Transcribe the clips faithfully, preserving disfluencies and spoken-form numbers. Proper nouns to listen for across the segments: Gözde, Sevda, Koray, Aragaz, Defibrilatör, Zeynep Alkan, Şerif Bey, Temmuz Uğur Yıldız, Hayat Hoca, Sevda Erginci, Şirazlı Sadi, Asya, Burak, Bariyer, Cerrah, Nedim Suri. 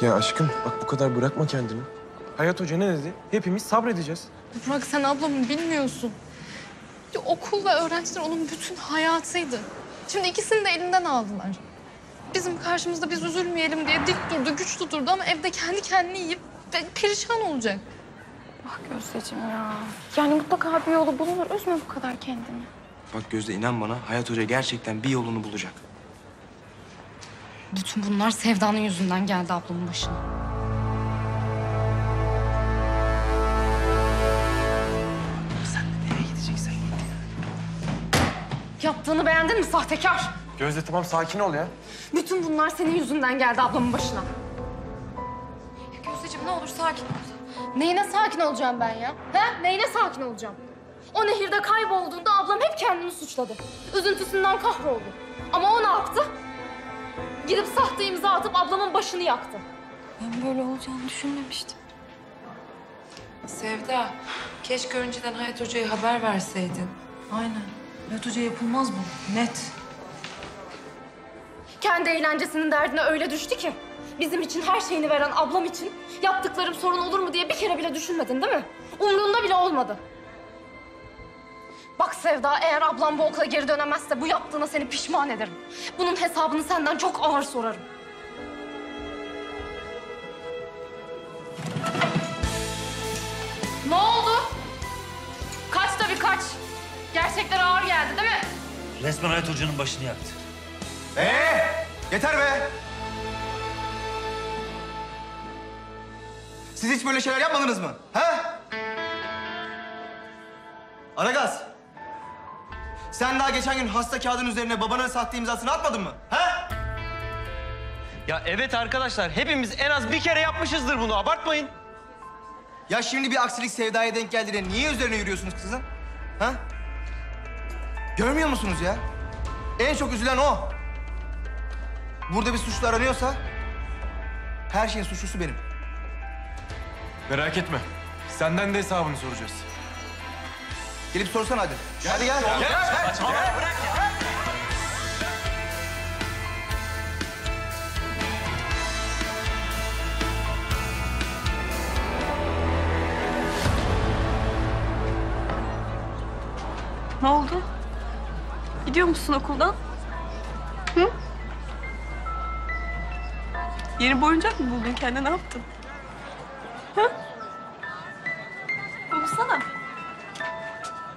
Ya aşkım bak bu kadar bırakma kendini. Hayat Hoca ne dedi? Hepimiz sabredeceğiz. Burak sen ablamı bilmiyorsun. Ya, okul ve öğrenciler onun bütün hayatıydı. Şimdi ikisini de elinden aldılar. Bizim karşımızda biz üzülmeyelim diye dik durdu, güç tuturdu ama evde kendi kendini yiyip perişan olacak. Bak Gözdeciğim ya. Yani mutlaka bir yolu bulunur. Üzme bu kadar kendini. Bak Gözde inan bana Hayat Hoca gerçekten bir yolunu bulacak. Bütün bunlar Sevda'nın yüzünden geldi ablamın başına. Sen de nereye gideceksen git ya. Yaptığını beğendin mi sahtekar? Gözde tamam sakin ol ya. Bütün bunlar senin yüzünden geldi ablamın başına. Ya Gözdeciğim ne olur sakin ol. Neyine sakin olacağım ben ya? He? Neyine sakin olacağım? O nehirde kaybolduğunda ablam hep kendini suçladı. Üzüntüsünden kahroldu. Ama o ne yaptı? Gidip sahte imza atıp ablamın başını yaktı. Ben böyle olacağını düşünmemiştim. Sevda, keşke önceden Hayat Hoca'ya haber verseydin. Aynen. Hayat Hoca'ya yapılmaz bu. Net. Kendi eğlencesinin derdine öyle düştü ki. Bizim için her şeyini veren ablam için yaptıklarım sorun olur mu diye bir kere bile düşünmedin değil mi? Umrunda bile olmadı. Bak Sevda, eğer ablam bu okula geri dönemezse bu yaptığına seni pişman ederim. Bunun hesabını senden çok ağır sorarım. Ne oldu? Kaç tabii kaç. Gerçekler ağır geldi değil mi? Resmen Hayat Hoca'nın başını yaktı. Ee, yeter be! Siz hiç böyle şeyler yapmadınız mı? Ha? Aragaz. Sen daha geçen gün hasta kağıdın üzerine babanın sahte imzasını atmadın mı? Ha? Ya evet arkadaşlar hepimiz en az bir kere yapmışızdır bunu. Abartmayın. Ya şimdi bir aksilik Sevda'ya denk geldiğine niye üzerine yürüyorsunuz kızın? Ha? Görmüyor musunuz ya? En çok üzülen o. Burada bir suçlu aranıyorsa her şeyin suçlusu benim. Merak etme. Senden de hesabını soracağız. Gelip sorsan hadi. Gel, hadi gel. Gel, gel. Gel, gel. Gel. Bırak ya. Ne oldu? Gidiyor musun okuldan? Hı? Yeni bir oyuncak mı buldun kendine? Ne yaptın? Hı? Konuşsana.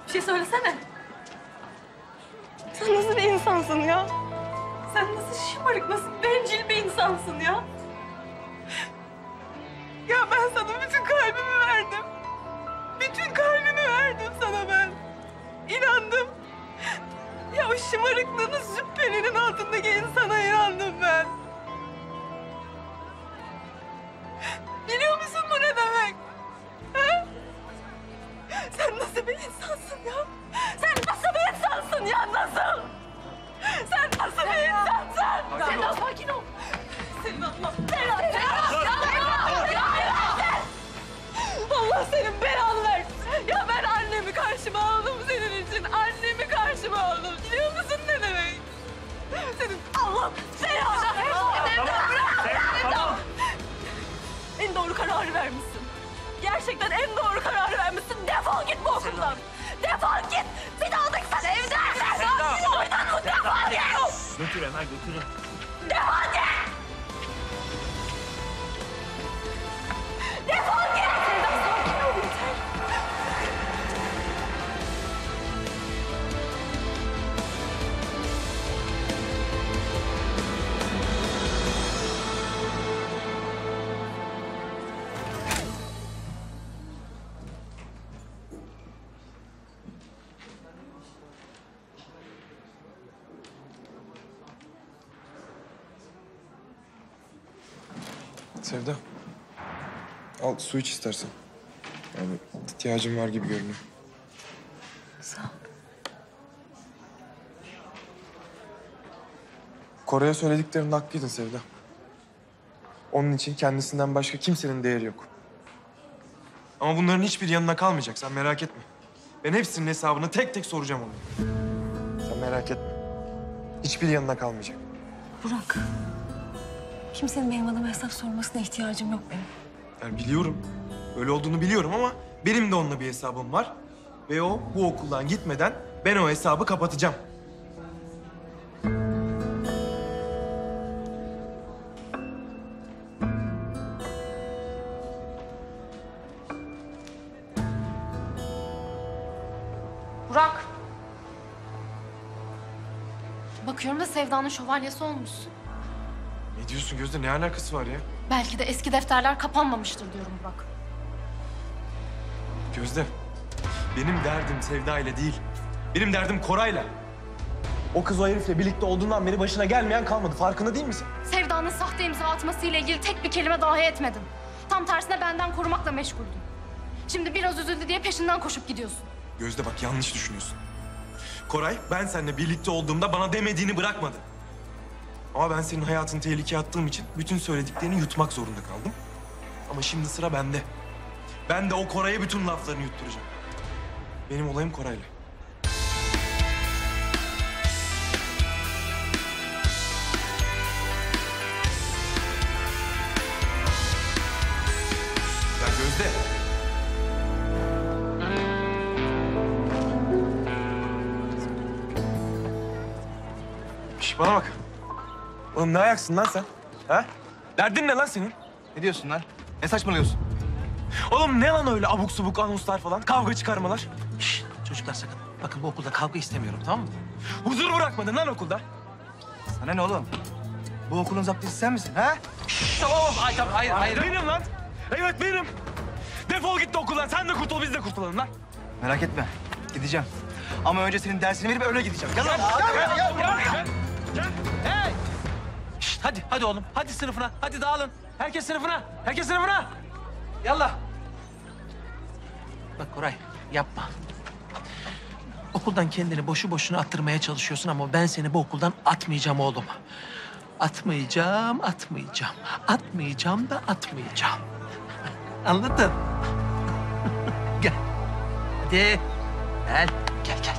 Bir şey söylesene. Sen nasıl bir insansın ya? Sen nasıl şımarık, nasıl bencil bir insansın ya? Ya ben sana bütün kalbimi verdim. Bütün kalbimi verdim sana ben. İnandım. Ya o şımarıklığının züppelerinin altındaki insana inandım ben. Biliyor musun bu ne demek? Ha? Sen nasıl bir insansın ya? Sen nasıl bir insansın ya? Nasıl? Sen nasıl sen bir ya. insansın? Sen nasıl sakin ol. Senin Allah belanı versin. Allah senin belanı versin. Ya ben annemi karşıma aldım senin için. Annemi karşıma aldım. Biliyor musun ne demek? Senin Allah belanı versin. Tamam. En doğru kararı vermişsin. Gerçekten en doğru kararı vermişsin. Defol git bu okuldan. Defol git. Bir daha da gitsen evden. Defol git. Defol git. Götür hemen götürün. Defol git. Defol git. Sakin ol yeter. Sevda, al su iç istersen. Yani ihtiyacım var gibi görünüyor. Sağ ol. Koray'a söylediklerinde haklıydın Sevda. Onun için kendisinden başka kimsenin değeri yok. Ama bunların hiçbir yanına kalmayacak, sen merak etme. Ben hepsinin hesabını tek tek soracağım ona. Sen merak etme. Hiçbir yanına kalmayacak. Burak. Kimsenin benim adıma hesap sormasına ihtiyacım yok benim. Yani biliyorum. Öyle olduğunu biliyorum ama benim de onunla bir hesabım var. Ve o bu okuldan gitmeden ben o hesabı kapatacağım. Burak. Bakıyorum da Sevda'nın şövalyesi olmuşsun. Ne diyorsun Gözde? Ne alakası var ya? Belki de eski defterler kapanmamıştır diyorum Burak. Gözde, benim derdim Sevda ile değil. Benim derdim Koray'la. O kız o herifle birlikte olduğundan beri başına gelmeyen kalmadı. Farkında değil misin? Sevda'nın sahte imza atmasıyla ilgili tek bir kelime dahi etmedin. Tam tersine benden korumakla meşguldün. Şimdi biraz üzüldü diye peşinden koşup gidiyorsun. Gözde bak, yanlış düşünüyorsun. Koray, ben seninle birlikte olduğumda bana demediğini bırakmadı. Ama ben senin hayatını tehlikeye attığım için bütün söylediklerini yutmak zorunda kaldım. Ama şimdi sıra bende. Ben de o Koray'a bütün laflarını yutturacağım. Benim olayım Koray'la. Ya Gözde. Şş, bana bak. Oğlum ne ayaksın lan sen? Ha? Derdin ne lan senin? Ne diyorsun lan? Ne saçmalıyorsun? Oğlum ne lan öyle abuk subuk anonslar falan, kavga çıkarmalar? Şşt, çocuklar sakın. Bakın bu okulda kavga istemiyorum, tamam mı? Huzur bırakmadın lan okulda. Sana ne oğlum? Bu okulun zaptisi sen misin, ha? Şşt, tamam oğlum. Ay, tamam, hayır, hayır. Hayır. Benim lan. Evet benim. Defol git de okuldan. Sen de kurtul, biz de kurtulalım lan. Merak etme. Gideceğim. Ama önce senin dersini verip öyle gideceğim. Gel lan. Gel, gel, gel, gel, gel. Gel. Hey! Şişt, hadi, hadi oğlum. Hadi sınıfına. Hadi dağılın. Herkes sınıfına. Herkes sınıfına. Yallah. Bak Koray, yapma. Okuldan kendini boşu boşuna attırmaya çalışıyorsun ama ben seni bu okuldan atmayacağım oğlum. Atmayacağım, atmayacağım. Atmayacağım da atmayacağım. Anladın? Gel. Hadi. Gel. Gel, gel.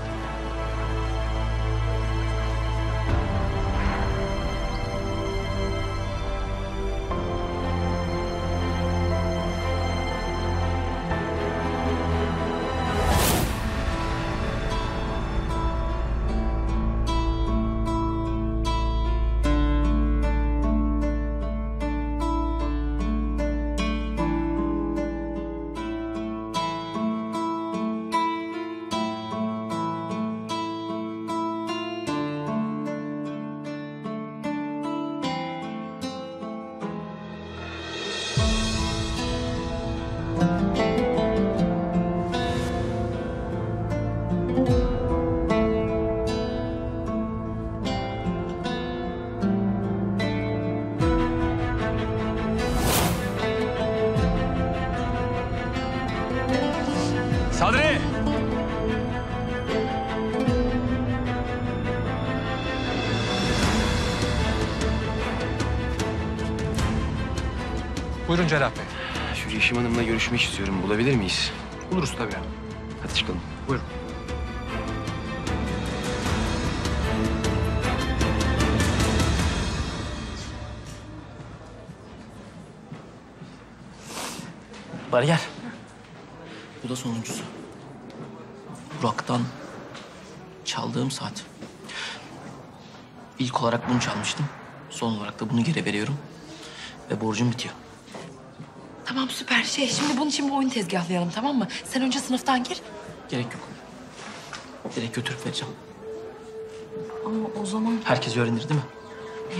Buyurun Cerrah Bey. Şu Yeşim Hanım'la görüşmek istiyorum. Bulabilir miyiz? Buluruz tabii. Hadi çıkalım. Buyurun. Bari gel. Bu da sonuncusu. Burak'tan çaldığım saat. İlk olarak bunu çalmıştım. Son olarak da bunu geri veriyorum. Ve borcum bitiyor. Tamam, süper. Şey, şimdi bunun için bir oyun tezgahlayalım, tamam mı? Sen önce sınıftan gir. Gerek yok. Direkt götürüp vereceğim. Ama o zaman... Herkes öğrenir değil mi?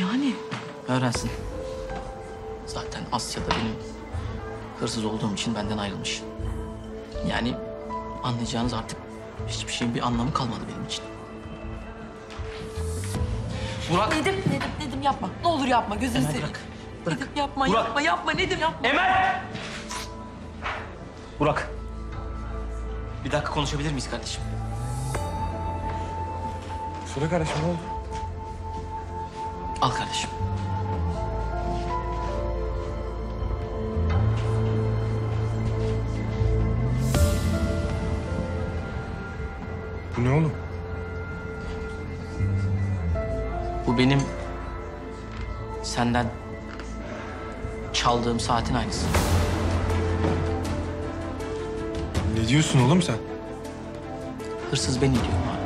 Yani. Öğrensin. Zaten Asya'da benim hırsız olduğum için benden ayrılmış. Yani anlayacağınız artık hiçbir şeyin bir anlamı kalmadı benim için. Burak... Nedim, Nedim, Nedim yapma. Ne olur yapma, gözünü seveyim. Bırak. Bırak. Nedim yapma, Burak. yapma, yapma Nedim yapma. Emel! Burak. Bir dakika konuşabilir miyiz kardeşim? Söyle kardeşim, ne oldu? Al kardeşim. Bu ne oğlum? Bu benim senden çaldığım saatin aynısı. Ne diyorsun oğlum sen? Hırsız benim diyorum abi.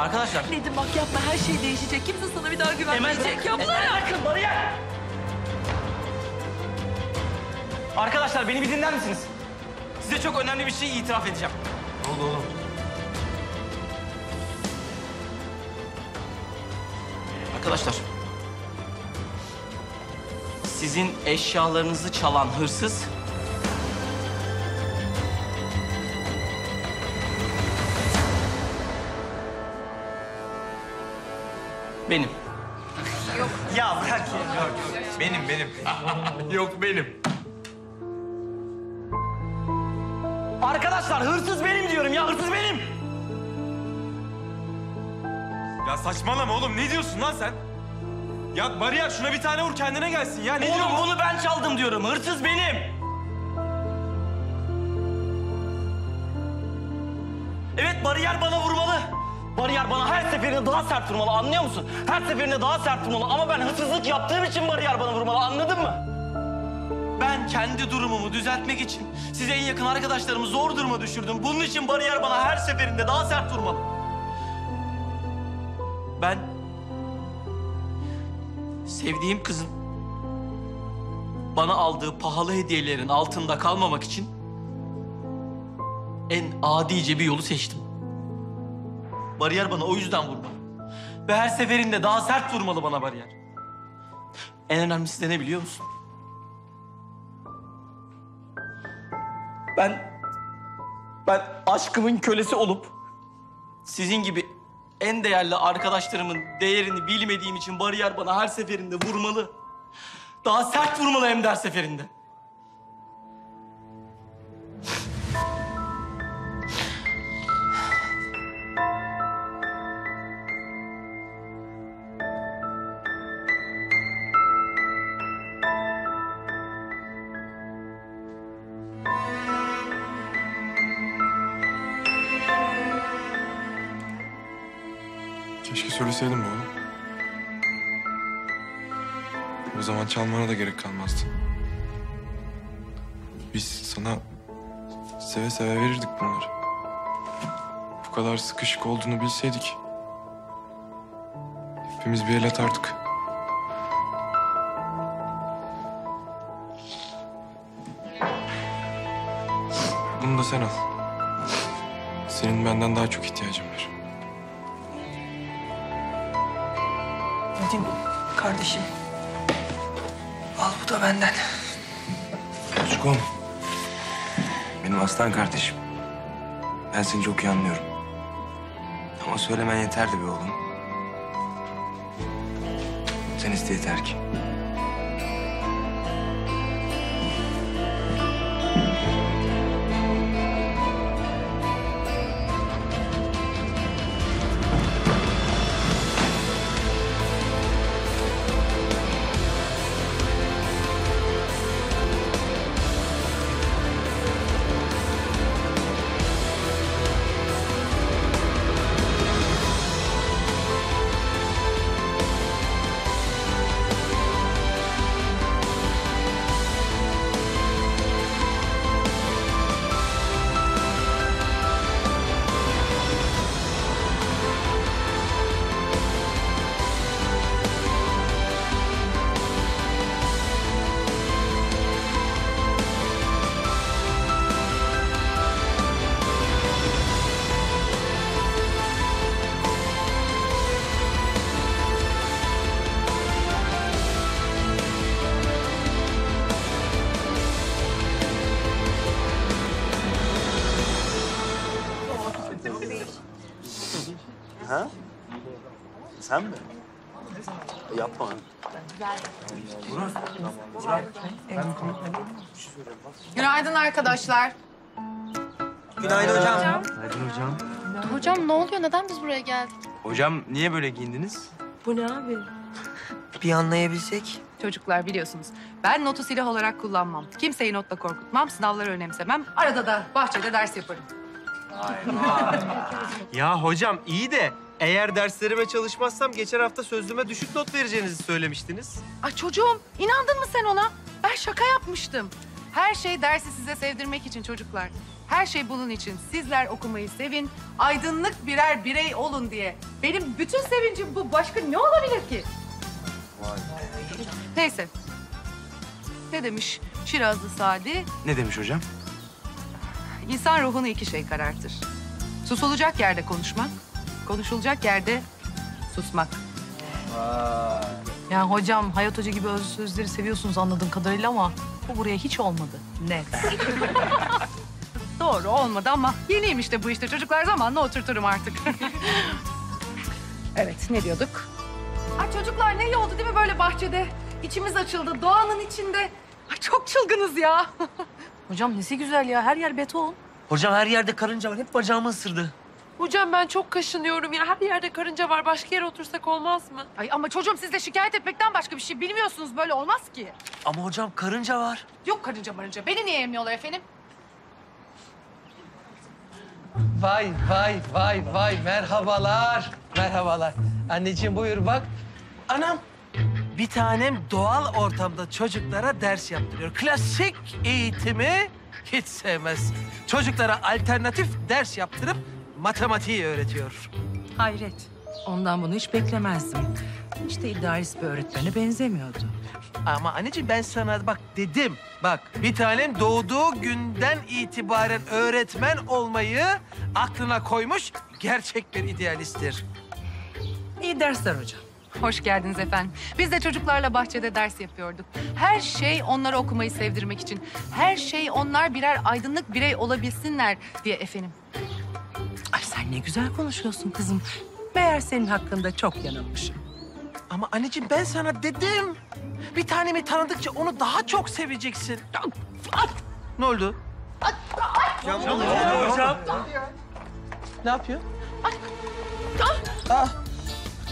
Arkadaşlar. Nedim bak yapma, her şey değişecek. Kimse sana bir daha güvenmeyecek. Yapma. Bırakın bana ya. Arkadaşlar beni bir dinler misiniz? Size çok önemli bir şey itiraf edeceğim. Ne oldu oğlum? Arkadaşlar, sizin eşyalarınızı çalan hırsız benim. Yok. Ya bırak ya. Yok. Benim, benim. Yok benim. Arkadaşlar hırsız benim diyorum ya, hırsız benim. Ya saçmalama oğlum, ne diyorsun lan sen? Ya bariyer şuna bir tane vur kendine gelsin ya. Ne oğlum diyorum? Bunu ben çaldım diyorum, hırsız benim. Evet, bariyer bana vurmalı. Bariyer bana her seferinde daha sert vurmalı, anlıyor musun? Her seferinde daha sert vurmalı ama ben hırsızlık yaptığım için bariyer bana vurmalı, anladın mı? Ben kendi durumumu düzeltmek için size en yakın arkadaşlarımı zor duruma düşürdüm. Bunun için bariyer bana her seferinde daha sert vurmalı. Ben sevdiğim kızın bana aldığı pahalı hediyelerin altında kalmamak için en adice bir yolu seçtim. Bariyer bana o yüzden vurmalı. Ve her seferinde daha sert vurmalı bana bariyer. En önemlisi de ne biliyor musun? Ben, ben aşkımın kölesi olup sizin gibi en değerli arkadaşlarımın değerini bilmediğim için bariyer bana her seferinde vurmalı. Daha sert vurmalı hem de her seferinde. Keşke söyleseydim bu oğlum. O zaman çalmana da gerek kalmazdı. Biz sana seve seve verirdik bunları. Bu kadar sıkışık olduğunu bilseydik hepimiz bir el atardık. Bunu da sen al. Senin benden daha çok ihtiyacın var. Nedim kardeşim, al bu da benden. Çocuk'um, benim aslan kardeşim. Ben seni çok iyi anlıyorum. Ama söylemen yeterdi be oğlum. Sen iste yeter ki. Sen mi? Yapma. Burak. Burak. Evet. Günaydın arkadaşlar. Günaydın hocam. Hocam. Günaydın hocam. Hocam ne oluyor? Neden biz buraya geldik? Hocam niye böyle giyindiniz? Bu ne abi? bir anlayabilsek. Çocuklar biliyorsunuz, ben notu silah olarak kullanmam. Kimseyi notla korkutmam, sınavları önemsemem. Arada da bahçede ders yaparım. Ya hocam iyi de eğer derslerime çalışmazsam geçen hafta sözlüğüme düşük not vereceğinizi söylemiştiniz. Ay çocuğum, inandın mı sen ona? Ben şaka yapmıştım. Her şey dersi size sevdirmek için çocuklar. Her şey bunun için. Sizler okumayı sevin, aydınlık birer birey olun diye. Benim bütün sevincim bu. Başka ne olabilir ki? Vay. Neyse. Ne demiş Şirazlı Sadi? Ne demiş hocam? İnsan ruhunu iki şey karartır. Susulacak yerde konuşmak, konuşulacak yerde susmak. Vay. Yani hocam, Hayat Hoca gibi özlü sözleri seviyorsunuz anladığım kadarıyla ama bu buraya hiç olmadı. Net. Doğru olmadı ama yeniyim işte bu işte. Çocuklar zamanla oturturum artık. Evet, ne diyorduk? Ay çocuklar ne iyi oldu değil mi böyle bahçede? İçimiz açıldı, doğanın içinde. Ay çok çılgınız ya. Hocam nesi güzel ya, her yer beton. Hocam her yerde karınca var, hep bacağımı ısırdı. Hocam ben çok kaşınıyorum ya, her yerde karınca var. Başka yere otursak olmaz mı? Ay ama çocuğum siz de şikayet etmekten başka bir şey bilmiyorsunuz, böyle olmaz ki. Ama hocam karınca var. Yok karınca marınca, beni niye yemiyorlar efendim? Vay vay vay vay, merhabalar, merhabalar. Anneciğim buyur bak. Anam, bir tanem doğal ortamda çocuklara ders yaptırıyor. Klasik eğitimi hiç sevmez. Çocuklara alternatif ders yaptırıp matematiği öğretiyor. Hayret, ondan bunu hiç beklemezdim. İşte idealist bir öğretmene benzemiyordu. Ama anneciğim ben sana bak dedim. Bak bir tanem doğduğu günden itibaren öğretmen olmayı aklına koymuş gerçek bir idealisttir. İyi dersler hocam. Hoş geldiniz efendim. Biz de çocuklarla bahçede ders yapıyorduk. Her şey onlara okumayı sevdirmek için. Her şey onlar birer aydınlık birey olabilsinler diye efendim. Ay sen ne güzel konuşuyorsun kızım. Meğer senin hakkında çok yanılmışım. Ama anneciğim ben sana dedim. Bir tanemi tanıdıkça onu daha çok seveceksin. At. Ne oldu? At. At. Hocam, ne oldu hocam? Ne yapıyor? At. At. Ah.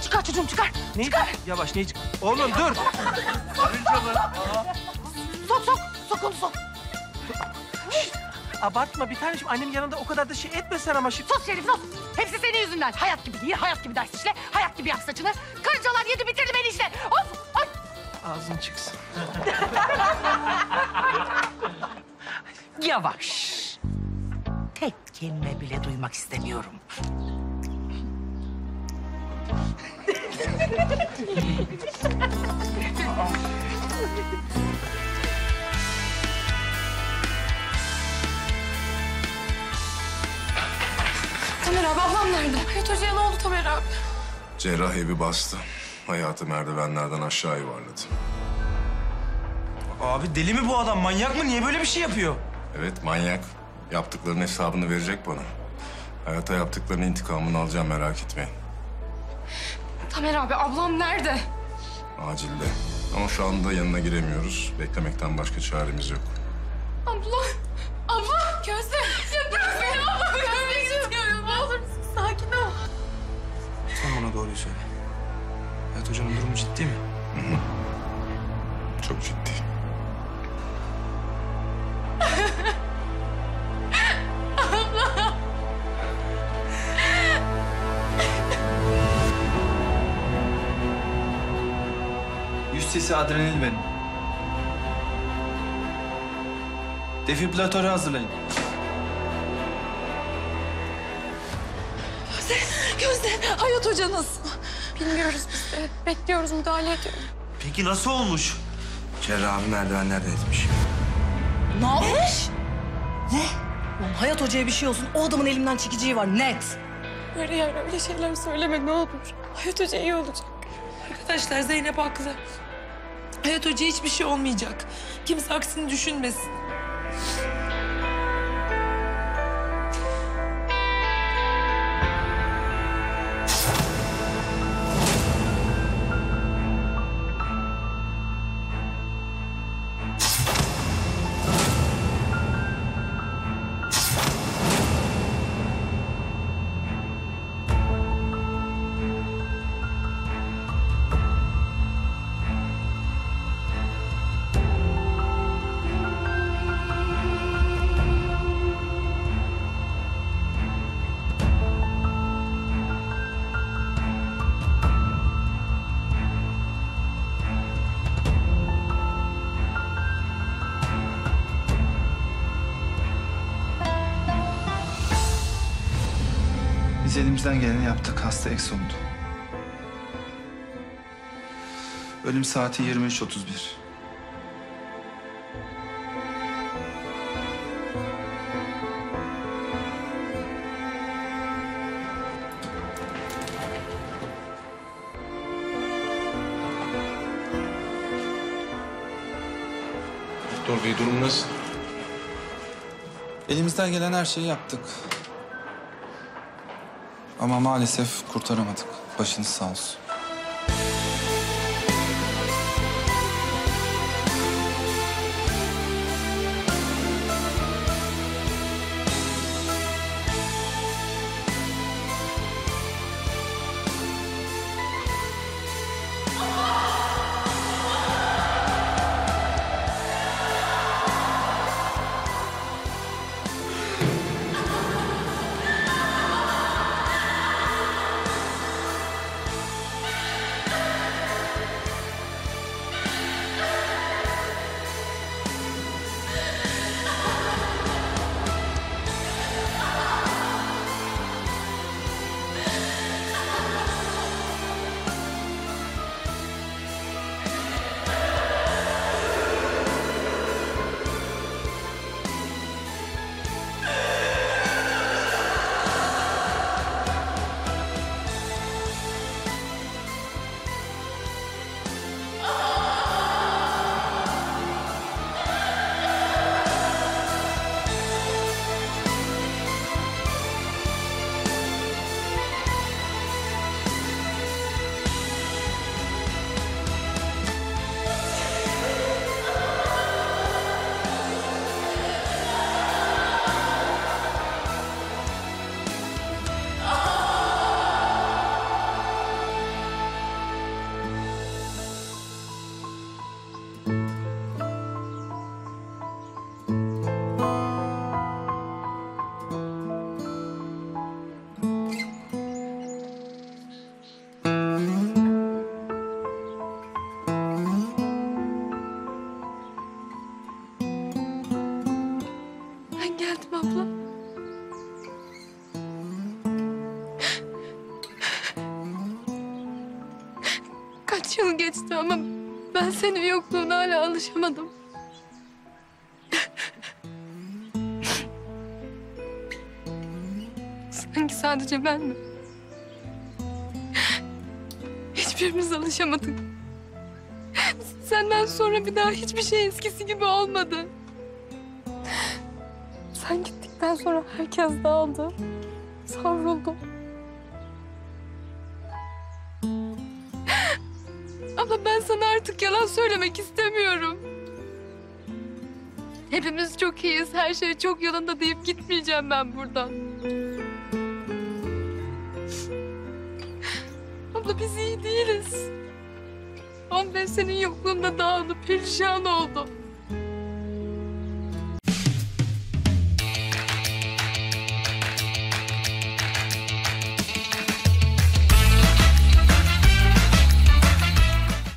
Çıkar çocuğum çıkar. Ne? Çıkar. Yavaş ne çık? Oğlum dur. Karıncalar. Sok sok. Sok onu sok. Şişt, abartma bir taneciğim. Annem yanında o kadar da şey etmesen ama şimdi. Sus Şerif sus. Hepsi senin yüzünden. Hayat gibi değil. Hayat gibi ders işle. Hayat gibi yap saçını. Karıncalar yedi bitirdi beni işte. Of. Ay. Ağzın çıksın. Yavaş. Tek kelime bile duymak istemiyorum. Tamer abi, ablam nerede? Hayat Hoca'ya ne oldu Tamer abi? Cerrah evi bastı. Hayatı merdivenlerden aşağı yuvarladı. Abi deli mi bu adam? Manyak mı? Niye böyle bir şey yapıyor? Evet manyak. Yaptıklarının hesabını verecek bana. Hayata yaptıklarının intikamını alacağım, merak etmeyin. Tamer abi, ablam nerede? Acilde. Ama şu anda yanına giremiyoruz. Beklemekten başka çaremiz yok. Abla, abla. Gözde. Ya bırak beni abla. Görmek istiyorum. Ne olur musun? Sakin ol. Sen bana doğruyu söyle. Hayat Hoca'nın durumu ciddi mi? Hı hı. Çok ciddi. Sesi adrenalin benim. Defibrilatörü hazırlayın. Gözde, Gözde. Hayat Hoca nasıl? Bilmiyoruz biz de. Bekliyoruz, müdahale ediyoruz. Peki nasıl olmuş? Cerrah abi merdivenlerde etmiş. Ne olmuş? Ne? Lan Hayat Hoca'ya bir şey olsun, o adamın elimden çekeceği var, net. Öyle yani, öyle şeyler söyleme ne olur. Hayat Hoca iyi olacak. Arkadaşlar, Zeynep haklı. Hayat Hoca'ya hiçbir şey olmayacak. Kimse aksini düşünmesin. Biz elimizden geleni yaptık. Hasta eksondu. Ölüm saati yirmi üç otuz bir. Doktor Bey, durum nasıl? Elimizden gelen her şeyi yaptık. Ama maalesef kurtaramadık. Başınız sağ olsun. Yıl geçti ama ben senin yokluğuna hala alışamadım. Sanki sadece ben mi? Hiçbirimiz alışamadık. Senden sonra bir daha hiçbir şey eskisi gibi olmadı. Sen gittikten sonra herkes dağıldı, savruldu. Ben sana artık yalan söylemek istemiyorum. Hepimiz çok iyiyiz, her şey çok yolunda deyip gitmeyeceğim ben buradan. Abla biz iyi değiliz. on beş senin yokluğunda dağıldı, perişan oldu.